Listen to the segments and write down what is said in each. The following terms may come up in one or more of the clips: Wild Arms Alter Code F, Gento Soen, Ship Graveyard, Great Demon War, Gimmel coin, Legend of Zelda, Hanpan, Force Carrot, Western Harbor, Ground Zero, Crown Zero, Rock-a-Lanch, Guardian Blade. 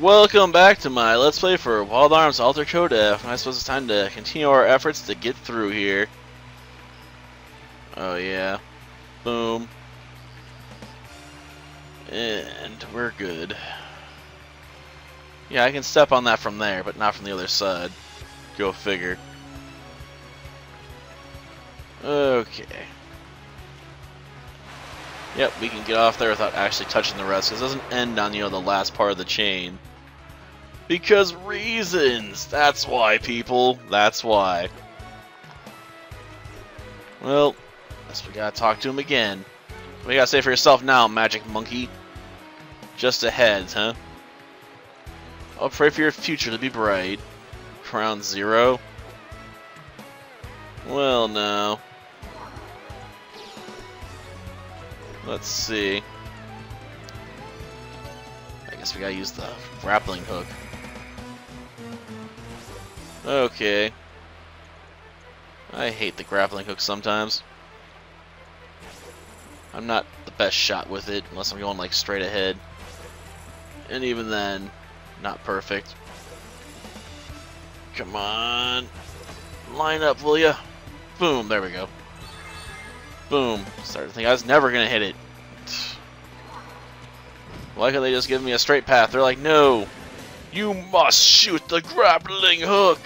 Welcome back to my Let's Play for Wild Arms Alter Code F. I suppose it's time to continue our efforts to get through here. Oh yeah. Boom. And we're good. Yeah, I can step on that from there, but not from the other side. Go figure. Okay. Yep, we can get off there without actually touching the rest, because it doesn't end on, the last part of the chain. Because reasons! That's why, people. That's why. Well, guess we gotta talk to him again. What do you gotta say for yourself now, magic monkey? Just a heads, huh? I'll pray for your future to be bright. Crown Zero? Well, no. Let's see. I guess we gotta use the grappling hook. Okay. I hate the grappling hook sometimes. I'm not the best shot with it, unless I'm going like straight ahead. And even then, not perfect. Come on. Line up, will ya? Boom, there we go. Boom. Started to think I was never going to hit it. Why can't they just give me a straight path? They're like, no. You must shoot the grappling hook.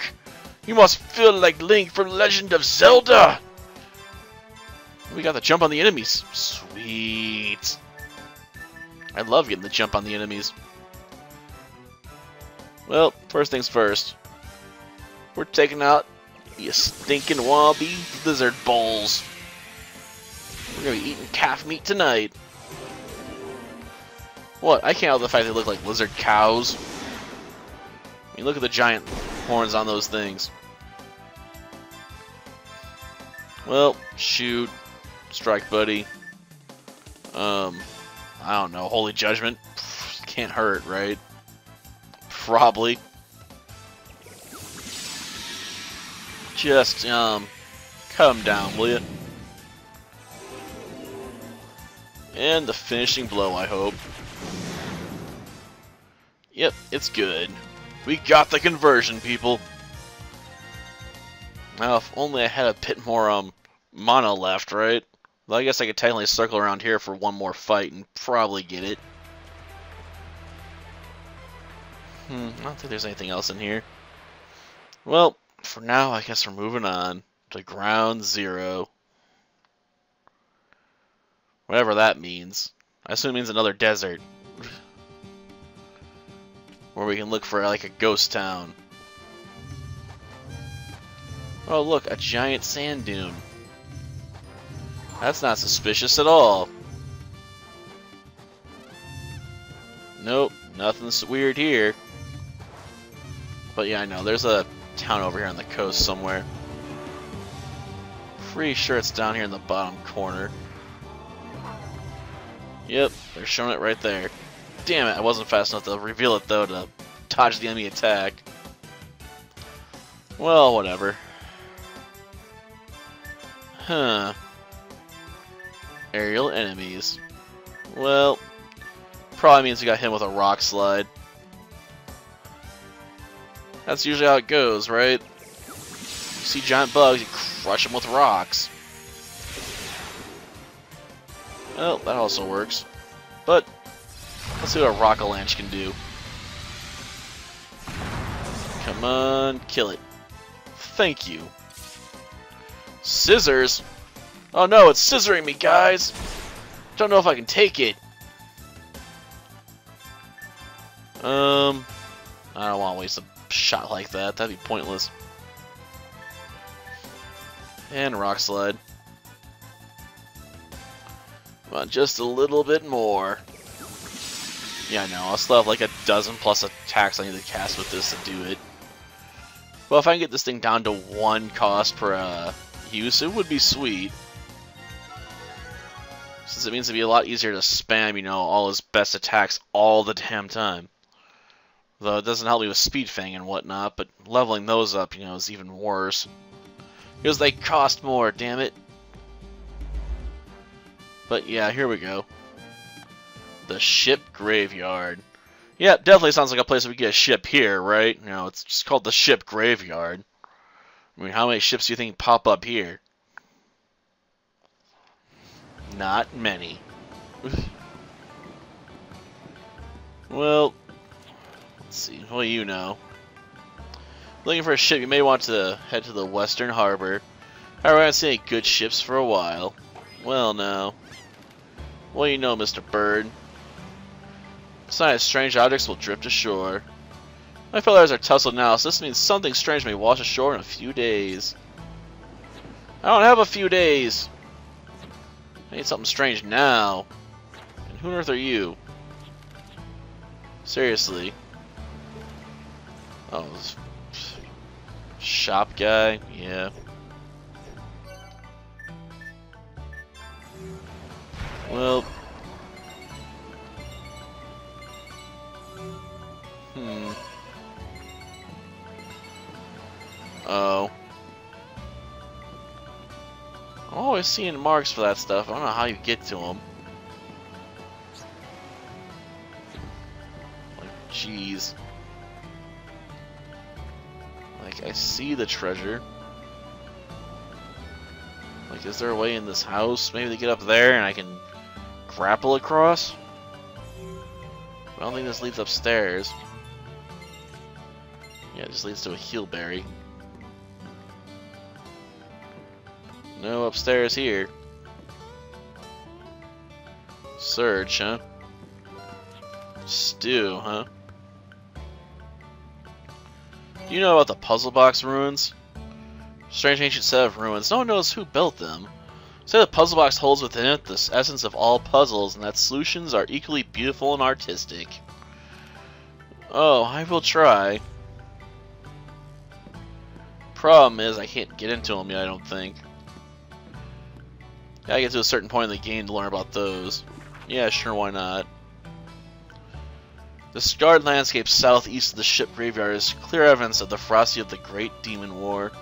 You must feel like Link from Legend of Zelda. We got the jump on the enemies. Sweet. I love getting the jump on the enemies. Well, first things first. We're taking out you stinking wallaby lizard bowls. We're gonna be eating calf meat tonight. What? I can't help the fact they look like lizard cows. I mean, look at the giant horns on those things. Well, shoot. Strike, buddy. I don't know. Holy Judgment? Can't hurt, right? Probably. Just, come down, will you? And the finishing blow, I hope. Yep, it's good. We got the conversion, people. Now, if only I had a bit more mana left, right? Well, I guess I could technically circle around here for one more fight and probably get it. I don't think there's anything else in here. Well, for now, I guess we're moving on to Ground Zero. Whatever that means. I assume it means another desert. Where we can look for, like, a ghost town. Oh, look, a giant sand dune. That's not suspicious at all. Nope, nothing's weird here. But yeah, I know, there's a town over here on the coast somewhere. Pretty sure it's down here in the bottom corner. Yep, they're showing it right there. Damn it, I wasn't fast enough to reveal it, though, to dodge the enemy attack. Well, whatever. Huh. Aerial enemies. Well, probably means we got him with a rock slide. That's usually how it goes, right? You see giant bugs, you crush them with rocks. Well, that also works. But, let's see what a Rock-a-Lanch can do. Come on, kill it. Thank you. Scissors? Oh no, it's scissoring me, guys! Don't know if I can take it. I don't want to waste a shot like that. That'd be pointless. And Rock Slide. Come on, just a little bit more. Yeah, I know. I'll still have like a dozen plus attacks I need to cast with this to do it. Well, if I can get this thing down to one cost per use, it would be sweet. Since it means it'd be a lot easier to spam, all his best attacks all the damn time. Though it doesn't help me with Speed Fang and whatnot, but leveling those up, is even worse. Because they cost more, damn it. But yeah, here we go. The Ship Graveyard. Yeah, definitely sounds like a place we get a ship here, right? You know, it's just called the Ship Graveyard. I mean, how many ships do you think pop up here? Not many. Well, let's see. Well, you know. Looking for a ship, you may want to head to the Western Harbor. However, I haven't seen any good ships for a while. Well, no. Well, you know, Mr. Bird. Besides, strange objects will drift ashore. My fellows are tussled now, so this means something strange may wash ashore in a few days. I don't have a few days. I need something strange now. And who on earth are you? Seriously. Oh, this shop guy? Yeah. Well. Oh. I'm always seeing marks for that stuff. I don't know how you get to them. Like, jeez. Like, I see the treasure. Like, is there a way in this house? Maybe they get up there and I can grapple across? I don't think this leads upstairs. Yeah, it just leads to a heelberry. No upstairs here. Search, huh? Stew, huh? Do you know about the puzzle box ruins? Strange ancient set of ruins. No one knows who built them. Say the puzzle box holds within it the essence of all puzzles, and that solutions are equally beautiful and artistic. Oh, I will try. Problem is, I can't get into them yet, I don't think. Gotta get to a certain point in the game to learn about those. Yeah, sure, why not? The scarred landscape southeast of the Ship Graveyard is clear evidence of the ferocity of the Great Demon War.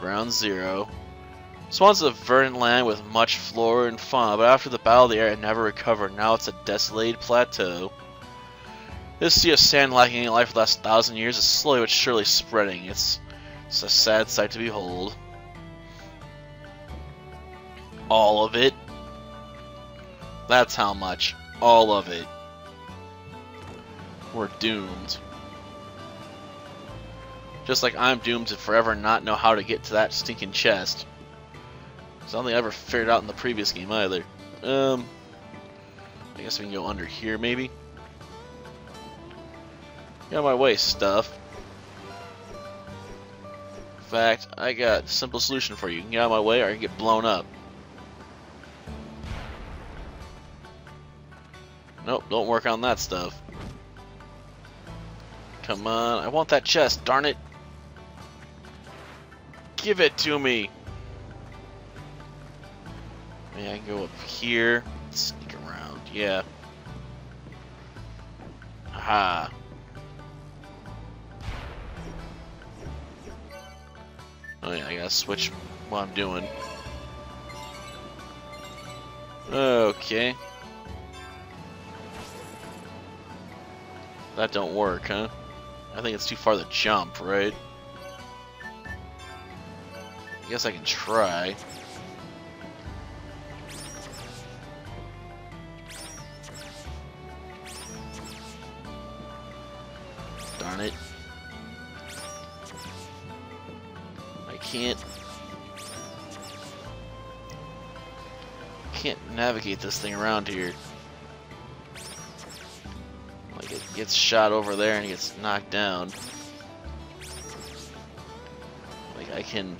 Ground Zero. This once a verdant land with much flora and fauna, but after the battle the area never recovered. Now it's a desolated plateau. This sea of sand lacking any life for the last 1,000 years is slowly but surely spreading. It's a sad sight to behold. All of it. That's how much. All of it. We're doomed. Just like I'm doomed to forever not know how to get to that stinking chest. Something I ever figured out in the previous game either. I guess we can go under here maybe. Get out of my way, stuff. In fact, I got a simple solution for you. You can get out of my way or I can get blown up. Nope, don't work on that stuff. Come on, I want that chest, darn it. Give it to me. Yeah, I can go up here. Sneak around, yeah. Aha. Oh yeah, I gotta switch what I'm doing. Okay. That don't work, huh? I think it's too far to jump, right? I guess I can try. Darn it. I can't navigate this thing around here. Gets shot over there and gets knocked down. Like, I can...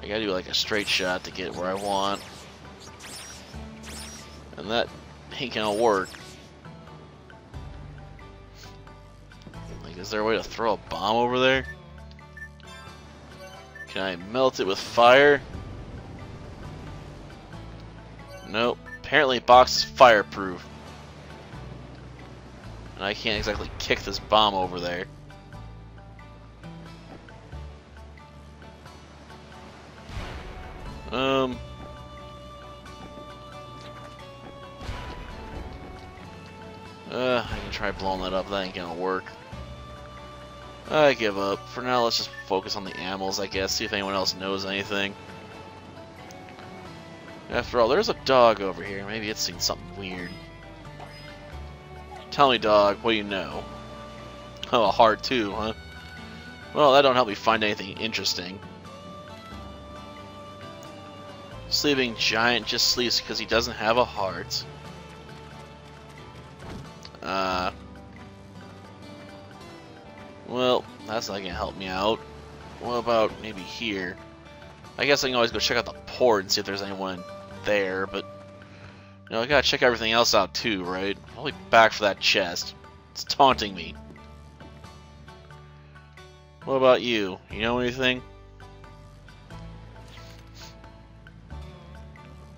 I gotta do, like, a straight shot to get where I want. And that ain't gonna work. Like, is there a way to throw a bomb over there? Can I melt it with fire? Nope. Apparently box is fireproof. And I can't exactly kick this bomb over there. I can try blowing that up. That ain't gonna work. I give up. For now, let's just focus on the animals, I guess. See if anyone else knows anything. After all, there's a dog over here. Maybe it's seen something weird. Tell me, dog, what do you know? Oh, a heart too, huh? Well, that don't help me find anything interesting. Sleeping giant just sleeps because he doesn't have a heart. Well, that's not gonna help me out. What about maybe here? I guess I can always go check out the port and see if there's anyone there, but you know, I gotta check everything else out too, right? I'll be back for that chest. It's taunting me. What about you? You know anything?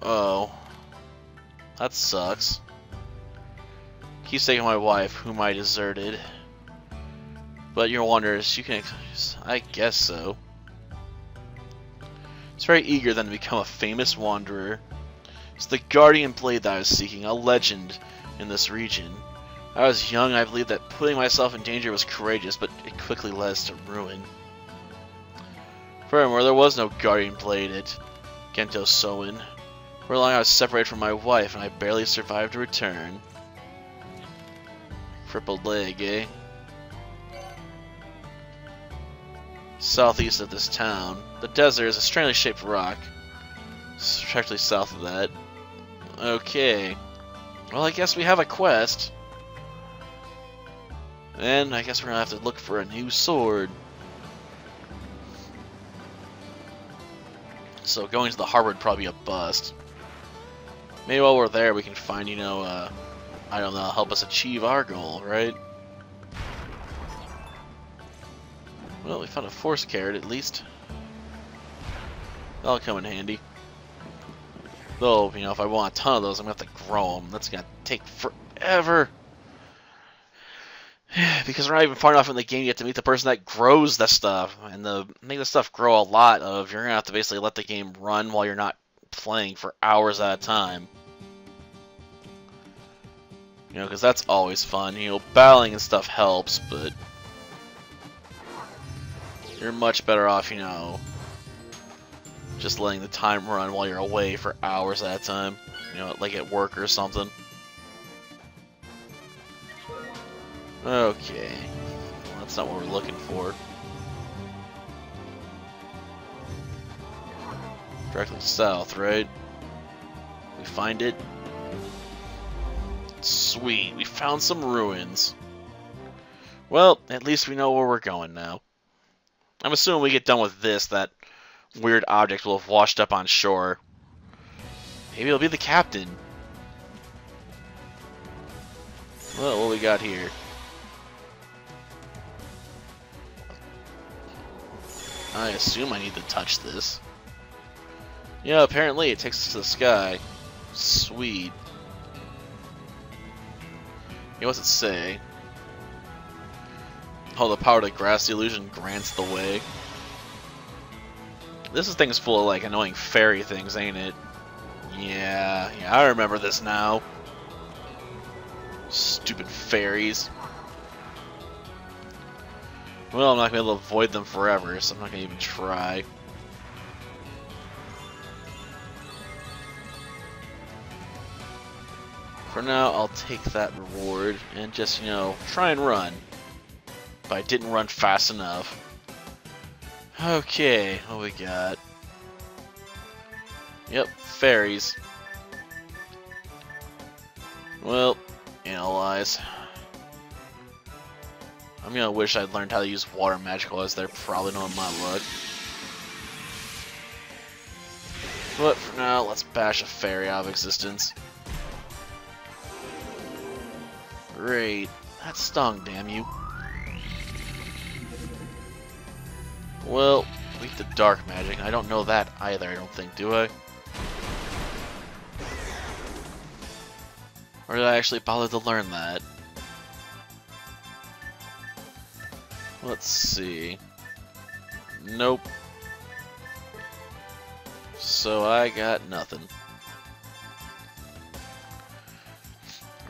Oh. That sucks. Keeps taking my wife, whom I deserted. But your wonders, you can... I guess so. It's very eager then to become a famous wanderer. It's the Guardian Blade that I was seeking, a legend in this region. When I was young, I believed that putting myself in danger was courageous, but it quickly led us to ruin. Furthermore, there was no Guardian Blade at Gento Soen. For long, I was separated from my wife, and I barely survived to return. Crippled leg, eh? Southeast of this town. The desert is a strangely shaped rock. It's directly south of that. Okay. Well, I guess we have a quest. And I guess we're gonna have to look for a new sword. So going to the harbor would probably be a bust. Maybe while we're there we can find, you know, I don't know, help us achieve our goal, right? Well, we found a Force Carrot, at least. That'll come in handy. Though, you know, if I want a ton of those, I'm going to have to grow them. That's going to take forever. Because we're not even far enough in the game yet to meet the person that grows the stuff. And to make the stuff grow a lot of, you're going to have to basically let the game run while you're not playing for hours at a time. You know, because that's always fun. You know, battling and stuff helps, but... you're much better off, you know, just letting the time run while you're away for hours at a time. You know, like at work or something. Okay. Well, that's not what we're looking for. Directly south, right? We find it. Sweet, we found some ruins. Well, at least we know where we're going now. I'm assuming we get done with this, that weird object will have washed up on shore. Maybe it'll be the captain. Well, what do we got here? I assume I need to touch this. Yeah, apparently it takes us to the sky. Sweet. Yeah, what's it say? Oh, the power to grasp the illusion grants the way. This thing's full of, like, annoying fairy things, ain't it? Yeah, I remember this now. Stupid fairies. Well, I'm not gonna be able to avoid them forever, so I'm not gonna even try. For now, I'll take that reward and just, you know, try and run. But I didn't run fast enough. Okay, what we got? Yep, fairies. Well, analyze. I'm gonna wish I'd learned how to use water magical, as they're probably not in my luck. But for now, let's bash a fairy out of existence. Great. That stung, damn you. Well, we get the dark magic. I don't know that either, I don't think, do I? Or did I actually bother to learn that? Let's see. Nope. So I got nothing.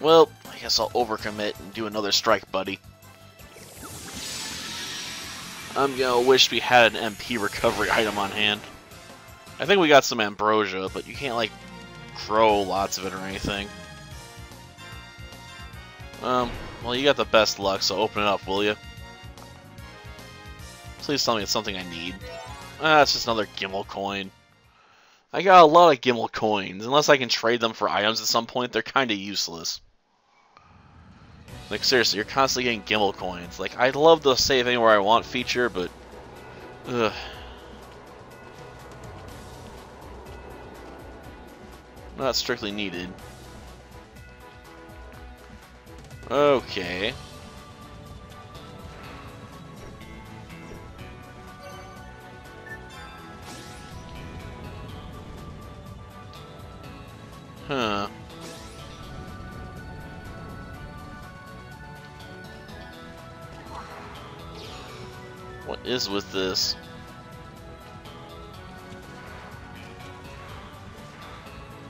Well, I guess I'll overcommit and do another strike, buddy. I'm gonna wish we had an MP recovery item on hand. I think we got some ambrosia, but you can't, like, grow lots of it or anything. Well, you got the best luck, so open it up, will you? Please tell me it's something I need. Ah, it's just another Gimmel coin. I got a lot of Gimmel coins. Unless I can trade them for items at some point, they're kind of useless. Like, seriously, you're constantly getting Gimmel coins. Like, I'd love the save anywhere I want feature, but... ugh. Not strictly needed. Okay. Huh. What is with this?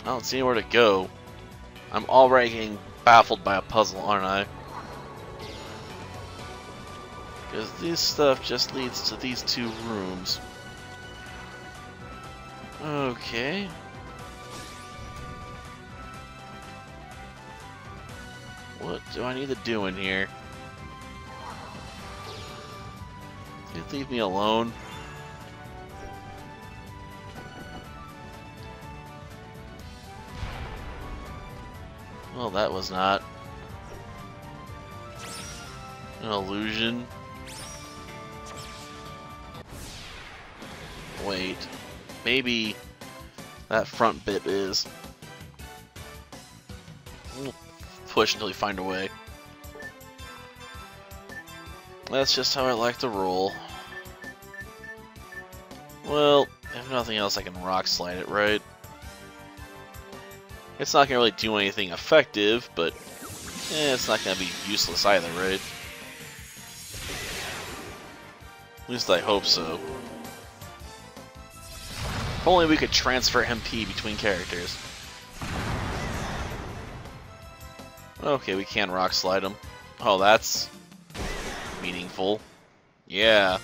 I don't see anywhere to go. I'm already getting baffled by a puzzle, aren't I? Because this stuff just leads to these two rooms. Okay. What do I need to do in here? Can you leave me alone? Well, that was not an illusion. Wait, maybe that front bit is. We'll push until you find a way. That's just how I like to roll. Well, if nothing else, I can rock slide it, right? It's not going to really do anything effective, but it's not going to be useless either, right? At least I hope so. If only we could transfer MP between characters. Okay, we can rock slide him. Oh, that's meaningful. Yeah.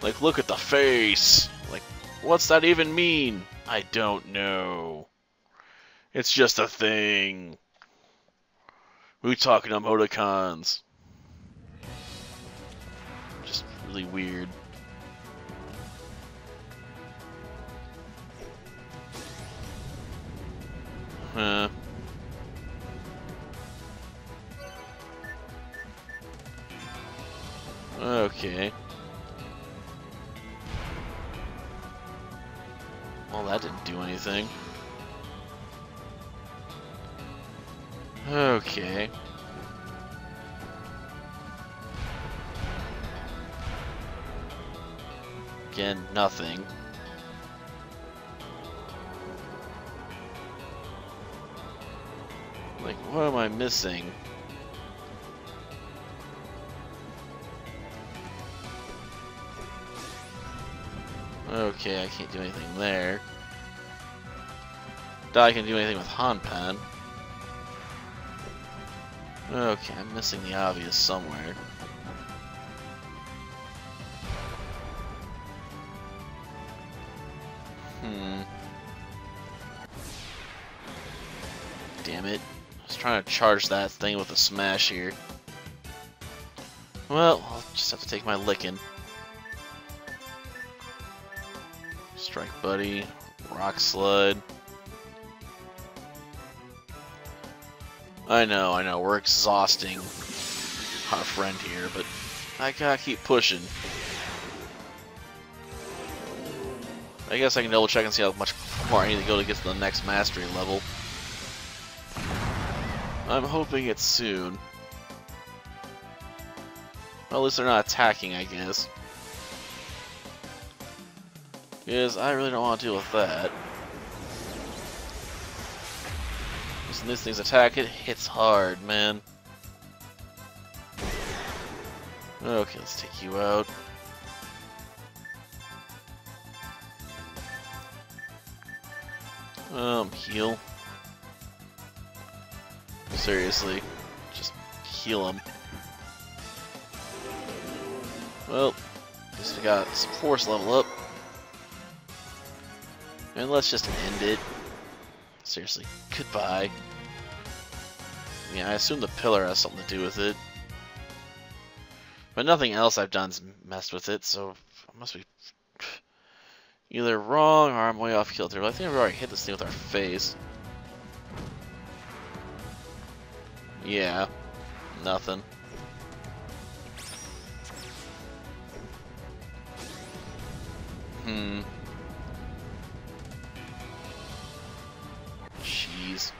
Like, look at the face! Like, what's that even mean? I don't know. It's just a thing. We're talking emoticons. Just really weird. Huh. Okay. Well, that didn't do anything. Okay. Again, nothing. Like, what am I missing? Okay, I can't do anything there. I can do anything with Hanpan. Okay, I'm missing the obvious somewhere. Damn it. I was trying to charge that thing with a smash here. Well, I'll just have to take my licking. Strike buddy. Rock slide. I know, we're exhausting our friend here, but I gotta keep pushing. I guess I can double check and see how much more I need to go to get to the next mastery level. I'm hoping it's soon. Well, at least they're not attacking, I guess. Because I really don't want to deal with that. And this thing's attack, it hits hard, man. Okay, let's take you out. Heal. seriously. Just heal him. Well, at least we got some force level up. And let's just end it. Seriously, goodbye. I mean, I assume the pillar has something to do with it. But nothing else I've done's messed with it, so I must be either wrong or I'm way off kilter. But I think I've already hit this thing with our face. Yeah, nothing. Jeez.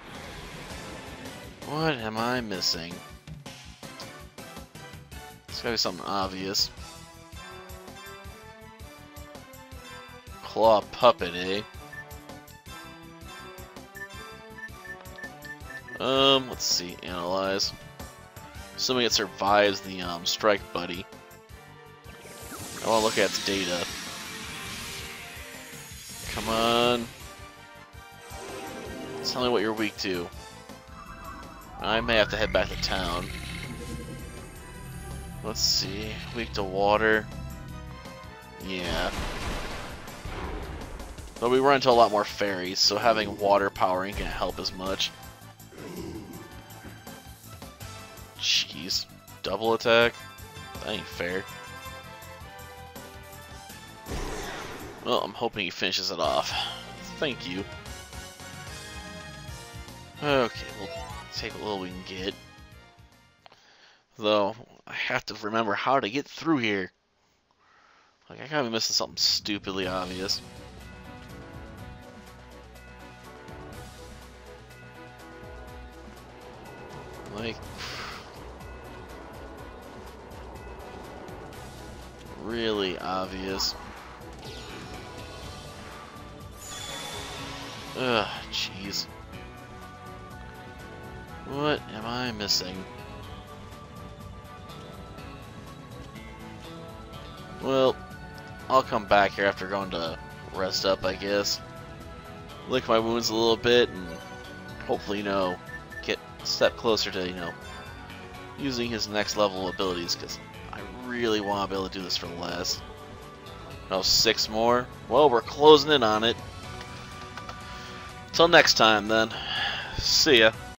What am I missing? It's gotta be something obvious. Claw puppet, eh? Let's see, analyze. Assuming it survives the strike buddy. I wanna look at its data. Come on. Tell me what you're weak to. I may have to head back to town. Let's see. Weak to water. Yeah. But we run into a lot more fairies, so having water power ain't gonna help as much. Jeez. Double attack? That ain't fair. Well, I'm hoping he finishes it off. Thank you. Okay, we'll take what little we can get. Though, I have to remember how to get through here. Like, I gotta be missing something stupidly obvious. Like, really obvious. Ugh, jeez. What am I missing? Well, I'll come back here after going to rest up, I guess. Lick my wounds a little bit and hopefully, you know, get a step closer to, you know, using his next level abilities, because I really want to be able to do this for less. No, 6 more? Well, we're closing in on it. Till next time, then. See ya.